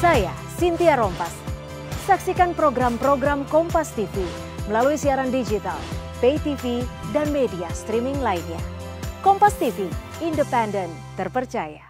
Saya Cintya Rompas. Saksikan program-program Kompas TV melalui siaran digital, pay TV, dan media streaming lainnya. Kompas TV, independen, terpercaya.